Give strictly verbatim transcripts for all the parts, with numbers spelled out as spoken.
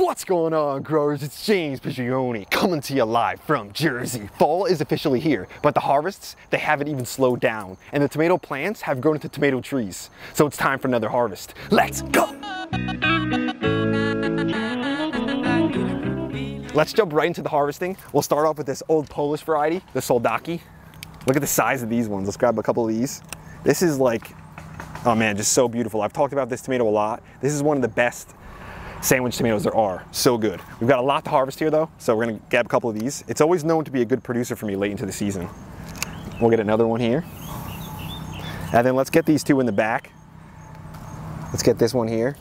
What's going on, growers? It's James Prigioni coming to you live from Jersey. Fall is officially here, but the harvests, they haven't even slowed down, and the tomato plants have grown into tomato trees. So it's time for another harvest. Let's go! Let's jump right into the harvesting. We'll start off with this old Polish variety, the Soldaki. Look at the size of these ones. Let's grab a couple of these. This is like, oh man, just so beautiful. I've talked about this tomato a lot. This is one of the best sandwich tomatoes there are. So good. We've got a lot to harvest here though, so we're gonna grab a couple of these. It's always known to be a good producer for me late into the season. We'll get another one here. And then let's get these two in the back. Let's get this one here.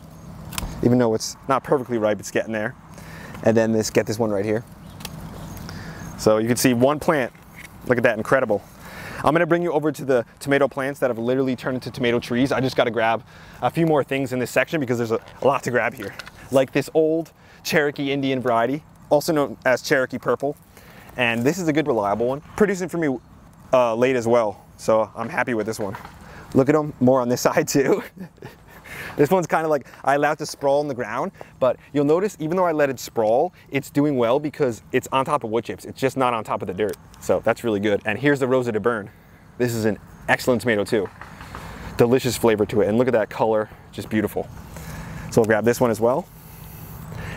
Even though it's not perfectly ripe, it's getting there. And then this, get this one right here. So you can see one plant. Look at that, incredible. I'm gonna bring you over to the tomato plants that have literally turned into tomato trees. I just gotta grab a few more things in this section because there's a lot to grab here. Like this old Cherokee Indian variety, also known as Cherokee purple. And this is a good reliable one, producing for me uh, late as well. So I'm happy with this one. Look at them, more on this side too. This one's kind of like, I allowed it to sprawl on the ground, but you'll notice even though I let it sprawl, it's doing well because it's on top of wood chips. It's just not on top of the dirt. So that's really good. And here's the Rosa de Bern. This is an excellent tomato too. Delicious flavor to it. And look at that color, just beautiful. So we'll grab this one as well.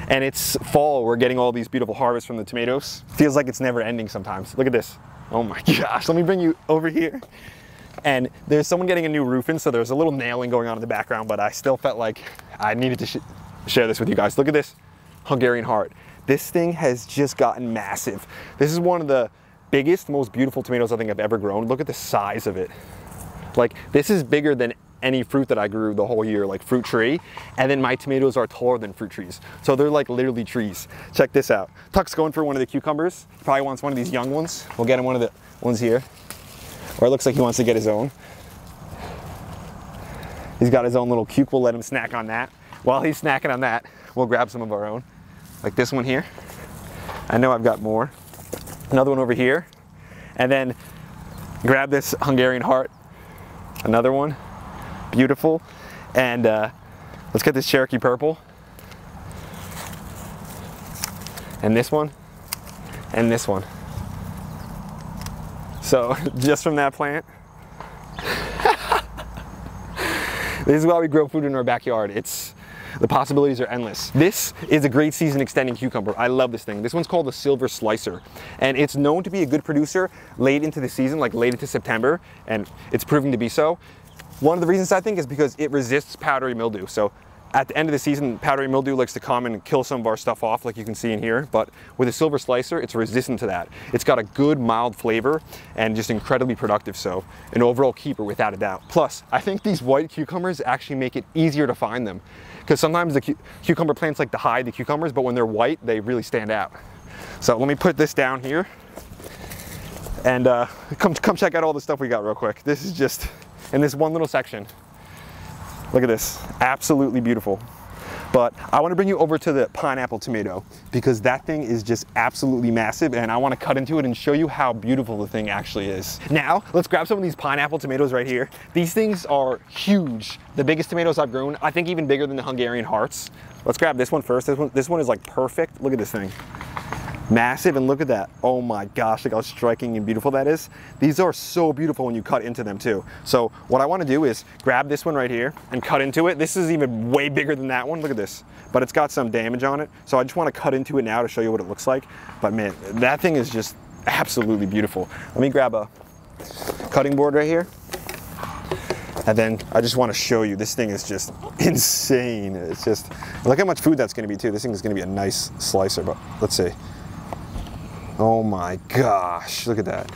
And it's fall, we're getting all these beautiful harvests from the tomatoes. Feels like it's never ending sometimes. Look at this. Oh my gosh, let me bring you over here. And there's someone getting a new roof in, so there's a little nailing going on in the background, but I still felt like I needed to sh share this with you guys. Look at this Hungarian heart. This thing has just gotten massive. This is one of the biggest, most beautiful tomatoes I think I've ever grown. Look at the size of it. Like, this is bigger than any fruit that I grew the whole year, like fruit tree. And then my tomatoes are taller than fruit trees. So they're like literally trees. Check this out. Tuck's going for one of the cucumbers. He probably wants one of these young ones. We'll get him one of the ones here. Or it looks like he wants to get his own. He's got his own little cuke. We'll let him snack on that. While he's snacking on that, we'll grab some of our own. Like this one here. I know I've got more. Another one over here. And then grab this Hungarian heart. Another one. Beautiful. And uh, let's get this Cherokee purple. And this one. And this one. So just from that plant. This is why we grow food in our backyard. It's, the possibilities are endless. This is a great season extending cucumber. I love this thing. This one's called the Silver Slicer, and it's known to be a good producer late into the season, like late into September, and it's proving to be so. One of the reasons I think is because it resists powdery mildew. So at the end of the season, powdery mildew likes to come and kill some of our stuff off, like you can see in here, but with a Silver Slicer, it's resistant to that. It's got a good mild flavor and just incredibly productive, so an overall keeper without a doubt. Plus, I think these white cucumbers actually make it easier to find them, because sometimes the cu cucumber plants like to hide the cucumbers, but when they're white, they really stand out. So let me put this down here and uh, come, come check out all the stuff we got real quick. This is just in this one little section. Look at this, absolutely beautiful. But I wanna bring you over to the pineapple tomato because that thing is just absolutely massive, and I wanna cut into it and show you how beautiful the thing actually is. Now, let's grab some of these pineapple tomatoes right here. These things are huge. The biggest tomatoes I've grown, I think even bigger than the Hungarian hearts. Let's grab this one first. This one, this one is like perfect. Look at this thing. Massive, and look at that. Oh my gosh, look how striking and beautiful that is. These are so beautiful when you cut into them too. So what I wanna do is grab this one right here and cut into it. This is even way bigger than that one, look at this. But it's got some damage on it. So I just wanna cut into it now to show you what it looks like. But man, that thing is just absolutely beautiful. Let me grab a cutting board right here. And then I just wanna show you, this thing is just insane. It's just, look how much food that's gonna be too. This thing is gonna be a nice slicer, but let's see. Oh my gosh, look at that.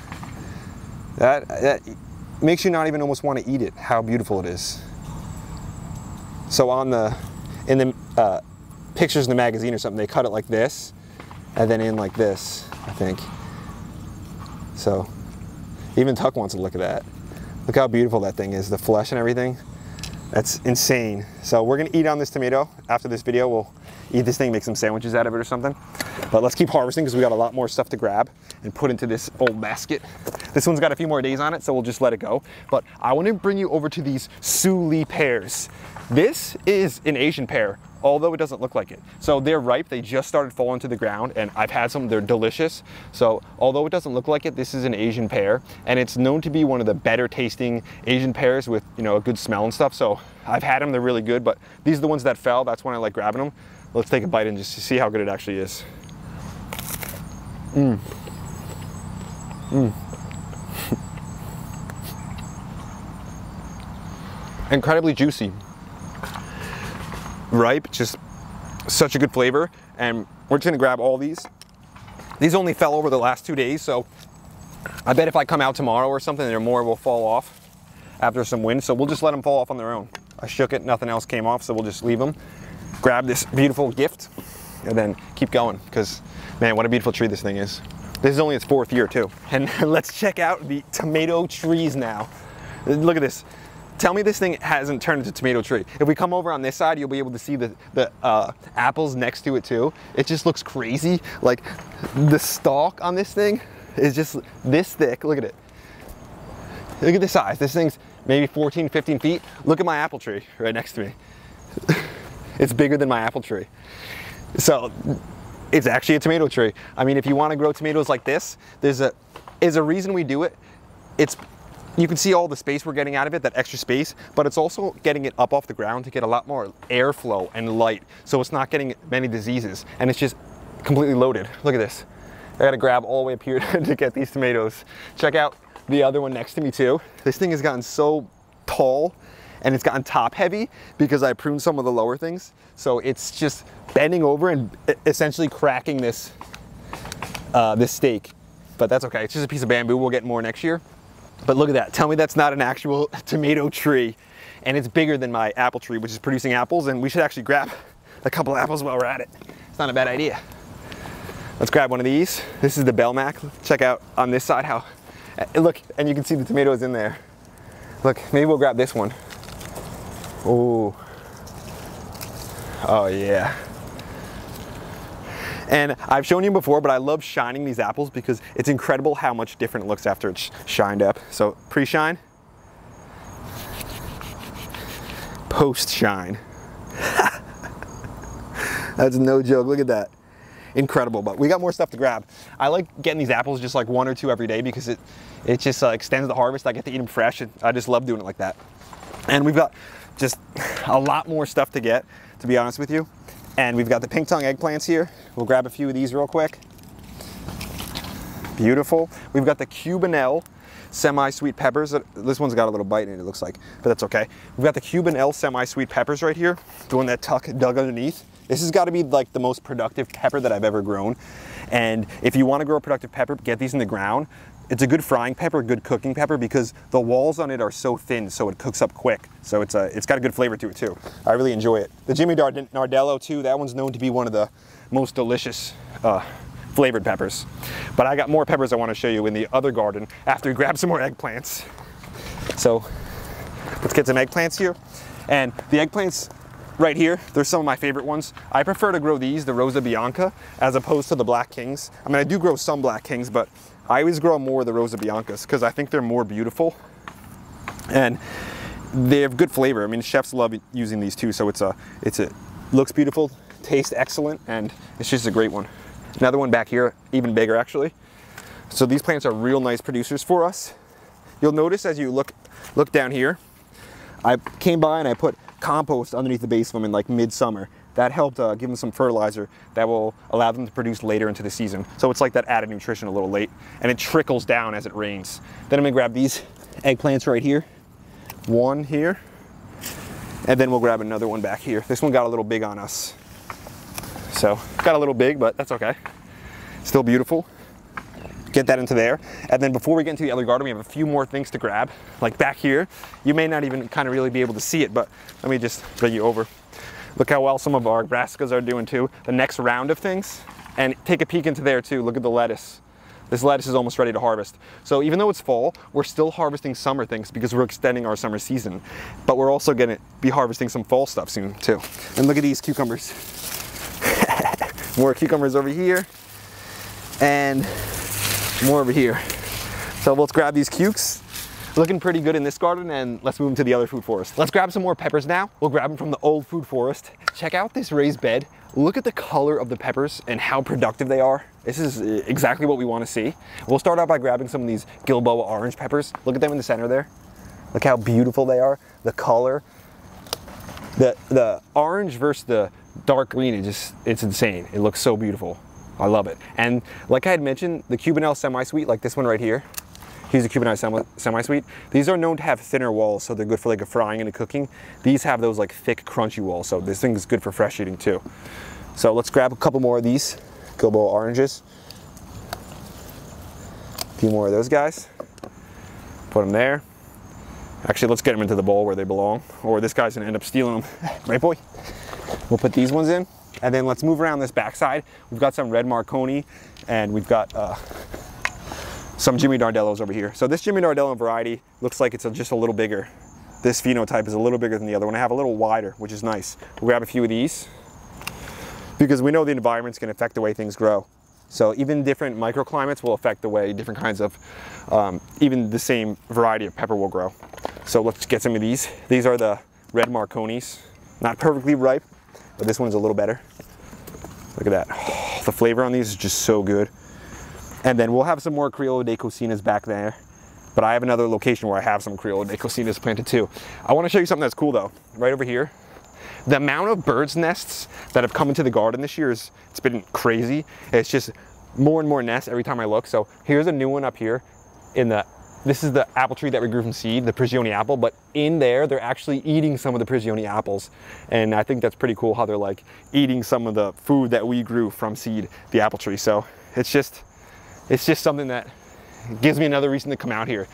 That, that makes you not even almost want to eat it, how beautiful it is. So on the, in the uh, pictures in the magazine or something, they cut it like this, and then in like this, I think. So even Tuck wants to look at that. Look how beautiful that thing is, the flesh and everything. That's insane. So we're gonna eat on this tomato. After this video, we'll eat this thing, make some sandwiches out of it or something. But let's keep harvesting because we got a lot more stuff to grab and put into this old basket. This one's got a few more days on it, so we'll just let it go. But I wanna bring you over to these Suli pears. This is an Asian pear, although it doesn't look like it. So they're ripe, they just started falling to the ground, and I've had some, they're delicious. So although it doesn't look like it, this is an Asian pear, and it's known to be one of the better tasting Asian pears with, you know, a good smell and stuff. So I've had them, they're really good, but these are the ones that fell, that's when I like grabbing them. Let's take a bite and just see how good it actually is. Mmm. Mmm. Incredibly juicy. Ripe, just such a good flavor, and we're just gonna grab all these. These only fell over the last two days, so I bet if I come out tomorrow or something, there more will fall off after some wind, so we'll just let them fall off on their own. I shook it, nothing else came off, so we'll just leave them. Grab this beautiful gift, and then keep going, because man, what a beautiful tree this thing is. This is only its fourth year too. And let's check out the tomato trees now. Look at this. Tell me this thing hasn't turned into a tomato tree. If we come over on this side, you'll be able to see the, the uh, apples next to it too. It just looks crazy. Like the stalk on this thing is just this thick. Look at it. Look at the size. This thing's maybe fourteen, fifteen feet. Look at my apple tree right next to me. It's bigger than my apple tree. So it's actually a tomato tree. I mean, if you want to grow tomatoes like this, there's a, is a reason we do it. It's, you can see all the space we're getting out of it, that extra space, but it's also getting it up off the ground to get a lot more airflow and light, so it's not getting many diseases, and it's just completely loaded. Look at this. I gotta grab all the way up here to get these tomatoes. Check out the other one next to me too. This thing has gotten so tall, and it's gotten top heavy because I pruned some of the lower things, so it's just bending over and essentially cracking this, uh, this stake, but that's okay. It's just a piece of bamboo. We'll get more next year. But look at that. Tell me that's not an actual tomato tree. And it's bigger than my apple tree, which is producing apples. And we should actually grab a couple apples while we're at it. It's not a bad idea. Let's grab one of these. This is the Bellmac. Check out on this side how, look, and you can see the tomatoes in there. Look, maybe we'll grab this one. Ooh. Oh yeah. And I've shown you before, but I love shining these apples because it's incredible how much different it looks after it's shined up. So pre-shine, post-shine. That's no joke, look at that. Incredible, but we got more stuff to grab. I like getting these apples just like one or two every day because it, it just uh, extends the harvest. I get to eat them fresh, and I just love doing it like that. And we've got just a lot more stuff to get, to be honest with you. And we've got the pink tongue eggplants here. We'll grab a few of these real quick. Beautiful. We've got the Cubanelle semi-sweet peppers. This one's got a little bite in it, it looks like, but that's okay. We've got the Cubanelle semi-sweet peppers right here, the one that Tuck dug underneath. This has got to be like the most productive pepper that I've ever grown. And if you want to grow a productive pepper, get these in the ground. It's a good frying pepper, good cooking pepper, because the walls on it are so thin, so it cooks up quick. So it's a, it's got a good flavor to it too. I really enjoy it. The Jimmy Nardello too, that one's known to be one of the most delicious uh, flavored peppers. But I got more peppers I want to show you in the other garden after we grab some more eggplants. So let's get some eggplants here. And the eggplants right here, they're some of my favorite ones. I prefer to grow these, the Rosa Bianca, as opposed to the Black Kings. I mean, I do grow some Black Kings, but I always grow more of the Rosa Biancas because I think they're more beautiful and they have good flavor. I mean, chefs love using these too, so it's a, it's a, looks beautiful, tastes excellent, and it's just a great one. Another one back here, even bigger actually. So these plants are real nice producers for us. You'll notice as you look, look down here, I came by and I put compost underneath the base of them in like midsummer. That helped uh, give them some fertilizer that will allow them to produce later into the season. So it's like that added nutrition a little late, and it trickles down as it rains. Then I'm gonna grab these eggplants right here. One here, and then we'll grab another one back here. This one got a little big on us. So got a little big, but that's okay. Still beautiful. Get that into there. And then before we get into the other garden, we have a few more things to grab. Like back here, you may not even kind of really be able to see it, but let me just bring you over. Look how well some of our brassicas are doing too. The next round of things, and take a peek into there too. Look at the lettuce. This lettuce is almost ready to harvest. So even though it's fall, we're still harvesting summer things because we're extending our summer season. But we're also gonna be harvesting some fall stuff soon too. And look at these cucumbers. More cucumbers over here, and more over here. So let's grab these cukes. Looking pretty good in this garden, and let's move them to the other food forest. Let's grab some more peppers now. We'll grab them from the old food forest. Check out this raised bed. Look at the color of the peppers and how productive they are. This is exactly what we want to see. We'll start out by grabbing some of these Gilboa orange peppers. Look at them in the center there. Look how beautiful they are, the color. The, the orange versus the dark green, it just, it's insane. It looks so beautiful. I love it. And like I had mentioned, the Cubanelle semi-sweet, like this one right here, here's a Cubanelle semi-sweet. These are known to have thinner walls, so they're good for like a frying and a cooking. These have those like thick, crunchy walls, so this thing is good for fresh eating too. So let's grab a couple more of these Gilboa oranges. A few more of those guys. Put them there. Actually, let's get them into the bowl where they belong, or this guy's gonna end up stealing them. Right, boy? We'll put these ones in. And then let's move around this backside. We've got some Red Marconi, and we've got uh, some Jimmy Nardellos over here. So this Jimmy Nardello variety looks like it's a, just a little bigger. This phenotype is a little bigger than the other one. I have a little wider, which is nice. We'll grab a few of these because we know the environment's gonna affect the way things grow. So even different microclimates will affect the way different kinds of, um, even the same variety of pepper will grow. So let's get some of these. These are the Red Marconis. Not perfectly ripe, but this one's a little better. Look at that. Oh, the flavor on these is just so good. And then we'll have some more Criolla de Cocinas back there. But I have another location where I have some Criolla de Cocinas planted too. I want to show you something that's cool though. Right over here. The amount of birds' nests that have come into the garden this year is, it's been crazy. It's just more and more nests every time I look. So here's a new one up here in the, this is the apple tree that we grew from seed, the Prigioni apple, but in there, they're actually eating some of the Prigioni apples. And I think that's pretty cool how they're like eating some of the food that we grew from seed, the apple tree. So it's just, it's just something that gives me another reason to come out here,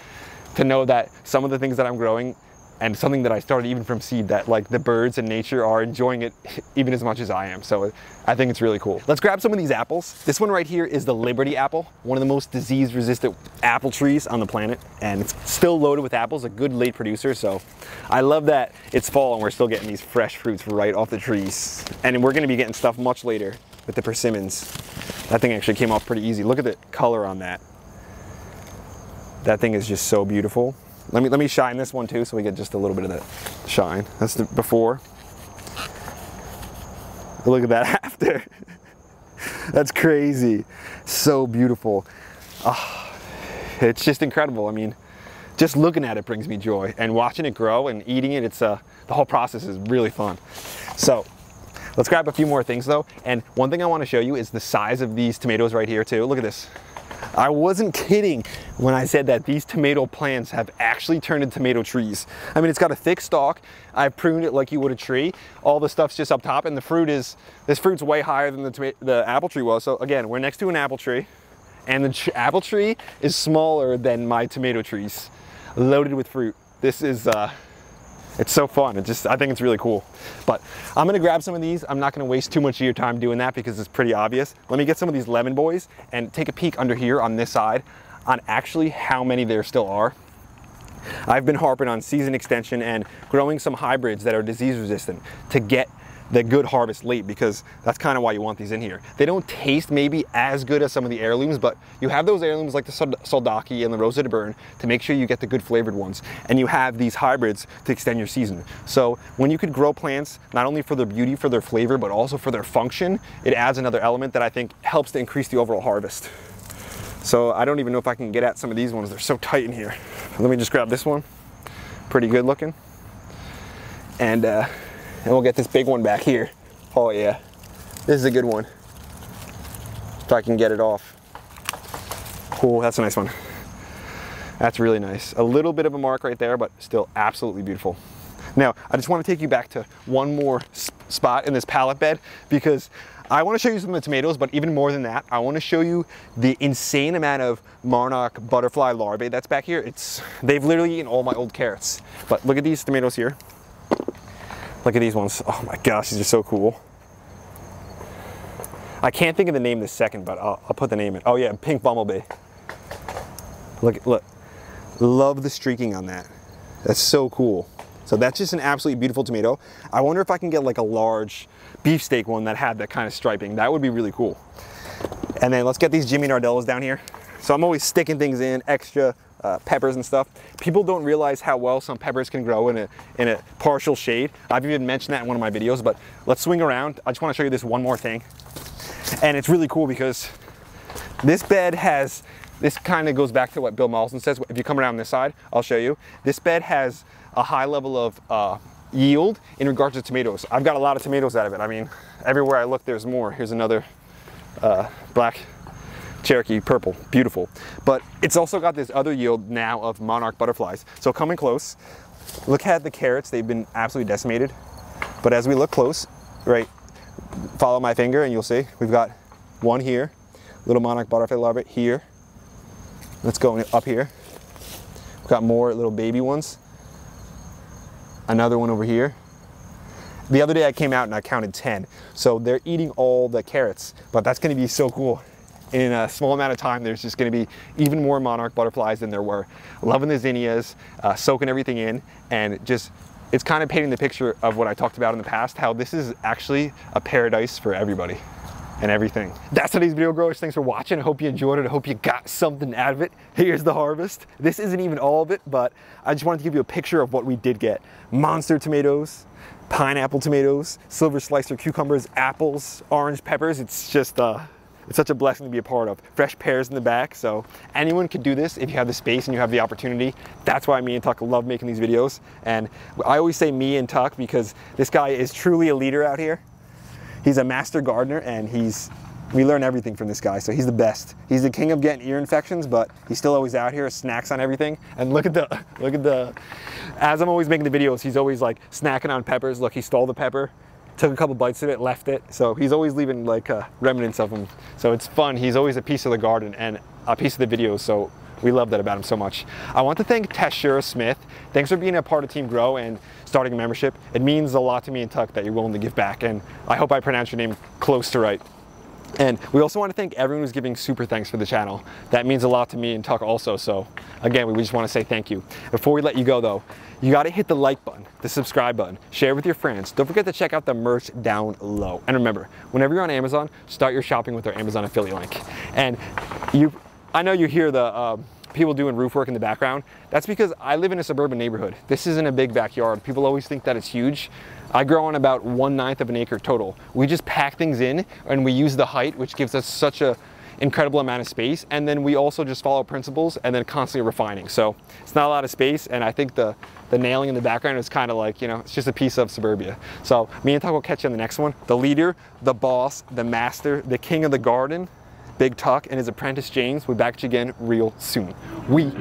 to know that some of the things that I'm growing and something that I started even from seed, that like the birds and nature are enjoying it even as much as I am. So I think it's really cool. Let's grab some of these apples. This one right here is the Liberty apple, one of the most disease resistant apple trees on the planet. And it's still loaded with apples, a good late producer. So I love that it's fall and we're still getting these fresh fruits right off the trees. And we're gonna be getting stuff much later with the persimmons. That thing actually came off pretty easy. Look at the color on that. That thing is just so beautiful. Let me, let me shine this one too so we get just a little bit of that shine. That's the before. Look at that after. That's crazy. So beautiful. Oh, it's just incredible. I mean, just looking at it brings me joy, and watching it grow and eating it, it's uh, the whole process is really fun. So let's grab a few more things though. And one thing I want to show you is the size of these tomatoes right here too. Look at this. I wasn't kidding when I said that these tomato plants have actually turned into tomato trees. I mean, it's got a thick stalk. I pruned it like you would a tree. All the stuff's just up top, and the fruit is, this fruit's way higher than the, the apple tree was. So again, we're next to an apple tree, and the tr apple tree is smaller than my tomato trees, loaded with fruit. This is, uh, it's so fun. It just, I think it's really cool. But I'm gonna grab some of these. I'm not gonna waste too much of your time doing that because it's pretty obvious. Let me get some of these Lemon boys and take a peek under here on this side on actually how many there still are. I've been harping on season extension and growing some hybrids that are disease resistant to get the good harvest late, because that's kind of why you want these in here. They don't taste maybe as good as some of the heirlooms, but you have those heirlooms like the Soldaki and the Rosa de Bern to make sure you get the good flavored ones. And you have these hybrids to extend your season. So when you could grow plants, not only for their beauty, for their flavor, but also for their function, it adds another element that I think helps to increase the overall harvest. So I don't even know if I can get at some of these ones. They're so tight in here. Let me just grab this one. Pretty good looking. And, uh, And we'll get this big one back here. Oh yeah, this is a good one. If I can get it off. Cool, that's a nice one. That's really nice. A little bit of a mark right there, but still absolutely beautiful. Now, I just want to take you back to one more spot in this pallet bed, because I want to show you some of the tomatoes, but even more than that, I want to show you the insane amount of monarch butterfly larvae that's back here. It's, they've literally eaten all my old carrots. But look at these tomatoes here. Look at these ones. Oh my gosh, these are so cool. I can't think of the name this second, but I'll, I'll put the name in. Oh yeah, Pink Bumblebee. Look, look. Love the streaking on that. That's so cool. So that's just an absolutely beautiful tomato. I wonder if I can get like a large beefsteak one that had that kind of striping. That would be really cool. And then let's get these Jimmy Nardellos down here. So I'm always sticking things in extra. uh, peppers and stuff, people don't realize how well some peppers can grow in a, in a partial shade. I've even mentioned that in one of my videos, but let's swing around. I just want to show you this one more thing. And it's really cool because this bed has, this kind of goes back to what Bill Mollison says. If you come around this side, I'll show you. This bed has a high level of uh, yield in regards to tomatoes. I've got a lot of tomatoes out of it. I mean, everywhere I look, there's more. Here's another uh, black Cherokee purple, beautiful. But it's also got this other yield now of monarch butterflies. So coming close, look at the carrots. They've been absolutely decimated. But as we look close, right, follow my finger and you'll see, we've got one here, little monarch butterfly larvae here. Let's go up here. We've got more little baby ones. Another one over here. The other day I came out and I counted ten. So they're eating all the carrots, but that's gonna be so cool. In a small amount of time, there's just gonna be even more monarch butterflies than there were. Loving the zinnias, uh, soaking everything in, and just, it's kind of painting the picture of what I talked about in the past, how this is actually a paradise for everybody and everything. That's today's video, growers. Thanks for watching. I hope you enjoyed it. I hope you got something out of it. Here's the harvest. This isn't even all of it, but I just wanted to give you a picture of what we did get. Monster tomatoes, pineapple tomatoes, silver slicer cucumbers, apples, orange peppers. It's just, uh, it's such a blessing to be a part of. Fresh pears in the back, so anyone could do this if you have the space and you have the opportunity. That's why me and Tuck love making these videos. And I always say me and Tuck because this guy is truly a leader out here. He's a master gardener and he's, we learn everything from this guy, so he's the best. He's the king of getting ear infections, but he's still always out here, snacks on everything. And look at the, look at the, as I'm always making the videos, he's always like snacking on peppers. Look, he stole the pepper, took a couple bites of it, left it. So he's always leaving like uh, remnants of him. So it's fun. He's always a piece of the garden and a piece of the videos. So we love that about him so much. I want to thank Tashira Smith. Thanks for being a part of Team Grow and starting a membership. It means a lot to me and Tuck that you're willing to give back. And I hope I pronounced your name close to right. And we also want to thank everyone who's giving super thanks for the channel. That means a lot to me and Tuck also. So again, we just want to say thank you. Before we let you go though, you got to hit the like button, the subscribe button, share with your friends. Don't forget to check out the merch down low. And remember, whenever you're on Amazon, start your shopping with our Amazon affiliate link. And you, I know you hear the uh, people doing roof work in the background. That's because I live in a suburban neighborhood. This isn't a big backyard. People always think that it's huge. I grow on about one ninth of an acre total. We just pack things in and we use the height, which gives us such an incredible amount of space. And then we also just follow principles and then constantly refining. So it's not a lot of space. And I think the, the nailing in the background is kind of like, you know, it's just a piece of suburbia. So me and Tuck will catch you on the next one. The leader, the boss, the master, the king of the garden, Big Tuck and his apprentice James will be back at you again real soon. We